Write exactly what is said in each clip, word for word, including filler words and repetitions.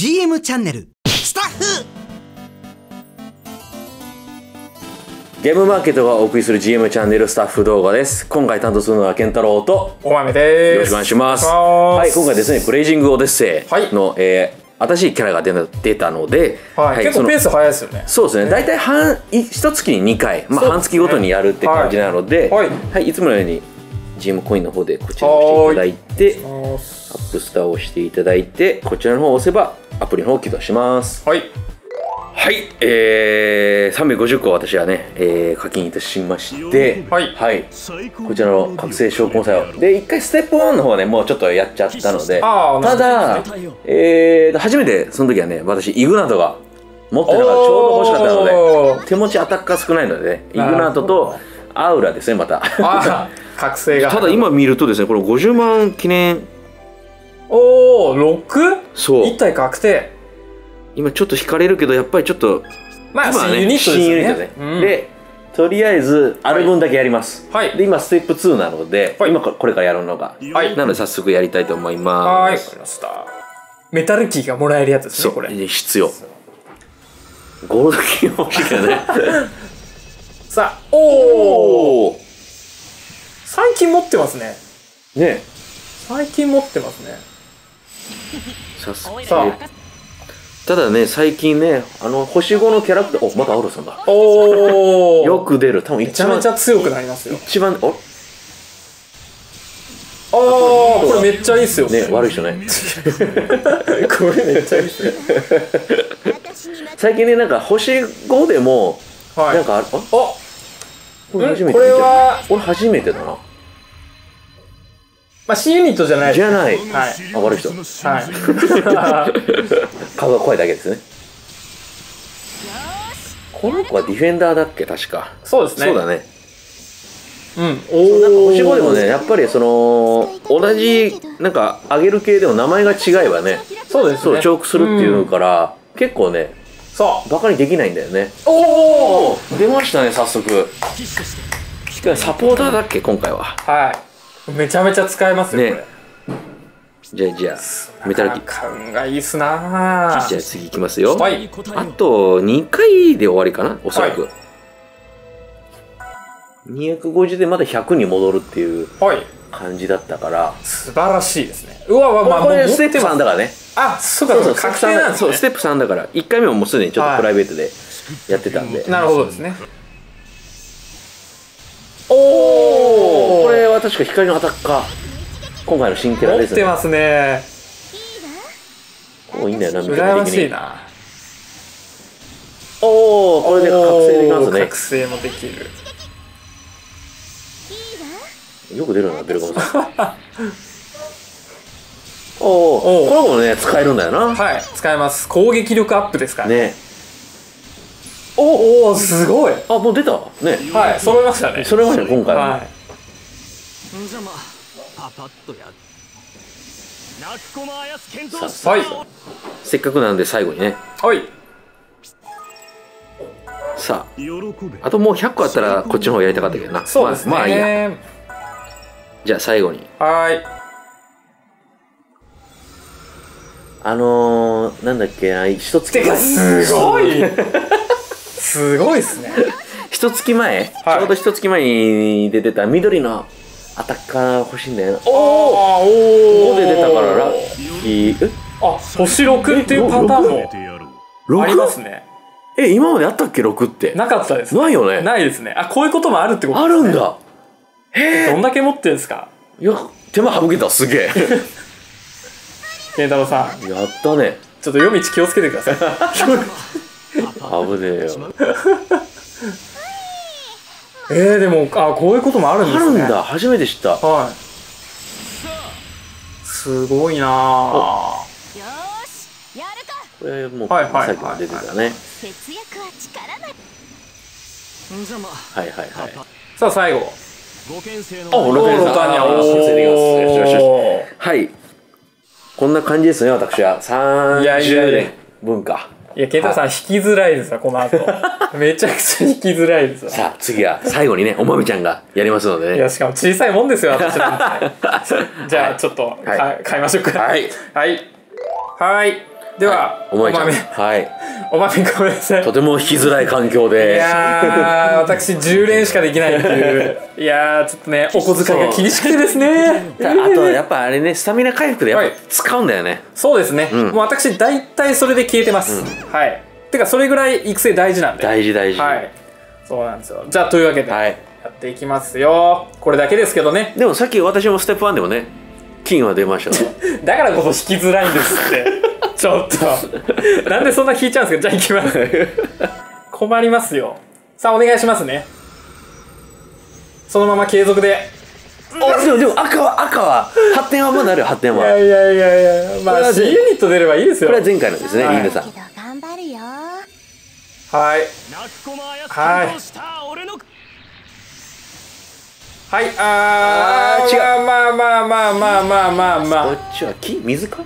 ジーエム チャンネルスタッフゲームマーケットがお送りする ジーエム チャンネルスタッフ動画です。今回担当するのは健太郎とおまめです。よろしくお願いします。はい、今回ですね、ブレイジングオデッセイの、はい、えー、新しいキャラが出出たので、はいはい、結構ペース早いですよね。そうですね。大体半一月ににかい、まあ、ね、半月ごとにやるって感じなので、はい、はいはい、いつものように ジーエム コインの方でこちらを押していただいて、いアップスターを押していただいて、こちらの方を押せばアプリの方を起動します。はい。はい、えー、さんびゃくごじゅっこ私はね、えー、課金いたしまして、はい、はい、こちらの覚醒証拠祭をでいっかいステップワンの方はねもうちょっとやっちゃったので、ただ、えー、初めてその時はね私イグナートが持ってたからちょうど欲しかったので手持ちアタックが少ないのでねイグナートとアウラですねまた覚醒がただ今見るとですねこのごじゅうまん記念おお ろく? そういち体確定今ちょっと引かれるけどやっぱりちょっとまあ新ユニットですねでとりあえずアルゴンだけやりますで今ステップツーなので今これからやるのがなので早速やりたいと思います。メタルキーがもらえるやつですねこれ必要ゴールドキーも欲しいけどねさあおお最近持ってますねね最近持ってますねさあただね、最近ね、あの、ほしごのキャラクター、お、またアウラさんだ。おーよく出る。多分一番。めちゃめちゃ強くなりますよ。一番、おあー、これめっちゃいいっすよ。ね、悪い人ね。これめっちゃいいっすよ。最近ね、なんか、ほしごでも、はい、なんかある、ああこれ初めて見た。これは、俺初めてだな。まあ、新ユニットじゃないじゃない。はい。あ、悪い人。はい。顔が怖いだけですね。この子はディフェンダーだっけ確か。そうですね。そうだね。うん。おお。なんかほしごでもね、やっぱりその同じなんか上げる系でも名前が違いはね。そうですね。そうチョークするっていうから結構ね、そうバカにできないんだよね。おお。出ましたね早速。サポーターだっけ今回は。はい。めちゃめちゃ使えますよね。じゃあじゃあメタルキー感がいいっすな。じゃあ次いきますよ。はい、あとにかいで終わりかなおそらく、はい、にひゃくごじゅうでまだひゃくに戻るっていう感じだったから、はい、素晴らしいですね。うわわ、まあ、これステップさんだからね。あそうかそうか確定なんですね。そうステップさんだからいっかいめももうすでにちょっとプライベートでやってたんで、はい、なるほどですね。おおこれは確か光のアタッカー今回の新キャラですね。持ってますね。こういいんだよな見た目的に。おおこれで覚醒できますね。覚醒もできる。よく出るなベルガムさん。おおこれもね使えるんだよな。はい使えます。攻撃力アップですからね。おおすごい。あもう出たね。はい揃いましたね。揃いましたね今回は。さあはいせっかくなんで最後にねはいさああともうひゃっこあったらこっちの方やりたかったけどな。そうですね。まあいいや。じゃあ最後にはいあのー、なんだっけな一つすごいすごいっすね。一月前、はい、ちょうど一月前に出てた緑のアタッカー欲しいんだよな。おおおおで出たからラッキー。あ星ろくっていうパターンもろくありますね。え今まであったっけろくってなかったです、ね、ないよね。ないですね。あこういうこともあるってことです、ね、あるんだ。へえどんだけ持ってるんですか。いや手間省けたすげえ健太郎さんやったね。ちょっと夜道気をつけてください危ねえよえー、でもあこういうこともあるんですね。あるんだ初めて知った。はいすごいなあこれもうさっきも出てたね。はいはいはいさあ最後おロケンさんはいこんな感じですね私はさんじゅうねんぶんか。いや、健太さん、引きづらいですわ、この後。めちゃくちゃ引きづらいですわ。さあ、次は、最後にね、おまみちゃんがやりますのでね。いや、しかも小さいもんですよ、私なんて。じゃあ、ちょっと、はい、買いましょうか。はい。はい。はい。では、お豆ちゃん、はい、お豆ごめんなさい。とても弾きづらい環境で。いやー、私じゅうれんしかできないっていう。いやー、ちょっとね、お小遣いが厳しくてですね。あと、やっぱあれね、スタミナ回復でやっぱ使うんだよね。そうですね。もう私、大体それで消えてます。はい。てか、それぐらい育成大事なんで。大事大事。はい。そうなんですよ。じゃあ、というわけで、やっていきますよ。これだけですけどね。でも、さっき私もステップワンでもね、金は出ました。だからこそ引きづらいんですって。ちょっとなんでそんな引いちゃうんですか。じゃあ行きます困りますよ。さあお願いしますね。そのまま継続で。おでもでも赤は赤は発展はまだあるよ。発展は。いやいやいやいや、まあ C ユニット出ればいいですよ。これは前回のですね、リンダさん。はいはいはい。あー違う。まあまあまあまあまあまあまあ、こっちは木水か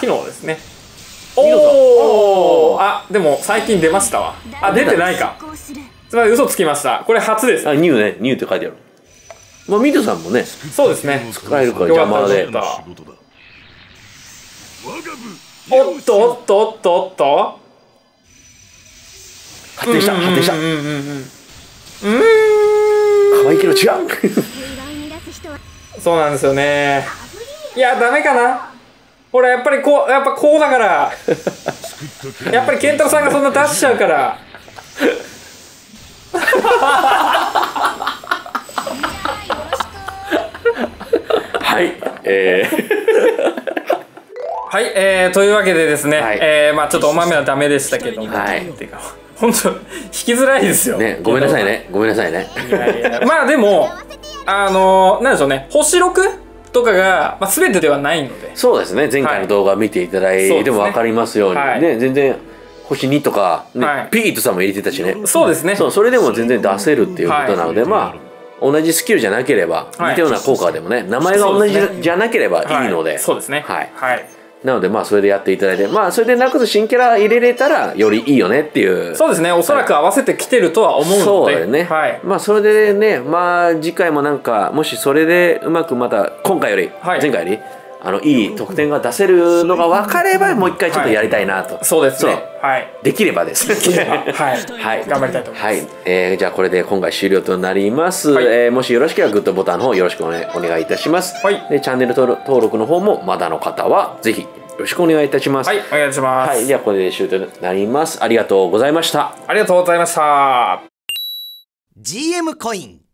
機能ですね。おお、あ、でも最近出ましたわ。あ、出てないか。つまり嘘つきました。これ初です。あ、ニューね、ニューって書いてある。まあミトさんもね、そうですね。使えるから邪魔で。おっとおっとおっとおっと。発展した発展した。うんうんうん。可愛いけど違う。そうなんですよね。いやダメかな。ほらやっぱりこうやっぱこうだからやっぱり健太郎さんがそんな出しちゃうからはいえーはいえーというわけでですね、はい、えーまあちょっとお豆はダメでしたけども、はい、っていうか本当引きづらいですよね。ごめんなさいねごめんなさいね。いやいやまあでもあのー、なんでしょうね、星 ろく？とかが、まあ、全てではないので。そうですね、前回の動画見ていただいても分かりますように、はい、ね、全然星にとか、ね、はい、ピートさんも入れてたしね。そうですね。そう、それでも全然出せるっていうことなので、はい、まあ同じスキルじゃなければ、はい、似たような効果でもね、名前が同じじゃなければいいので、そうですね、はい、はい、なのでまあそれでやっていただいて、まあそれでなく新キャラ入れれたらよりいいよねっていう。そうですね、おそらく合わせてきてるとは思うので、そうだよね、はい、まあそれでね、まあ次回もなんかもしそれでうまくまた今回より、はい、前回よりあのいい得点が出せるのが分かればもう一回ちょっとやりたいなと、はい、そうですね、はい、できればですねはい頑張りたいと思います、はい、えー、じゃあこれで今回終了となります、はい、えー、もしよろしければグッドボタンの方よろしくお、ね、お願いいたします、はい、でチャンネル登録の方もまだの方はぜひよろしくお願いいたします。はいお願いします、はい、じゃあこれで終了となります。ありがとうございました。ありがとうございました。 ジーエム コイン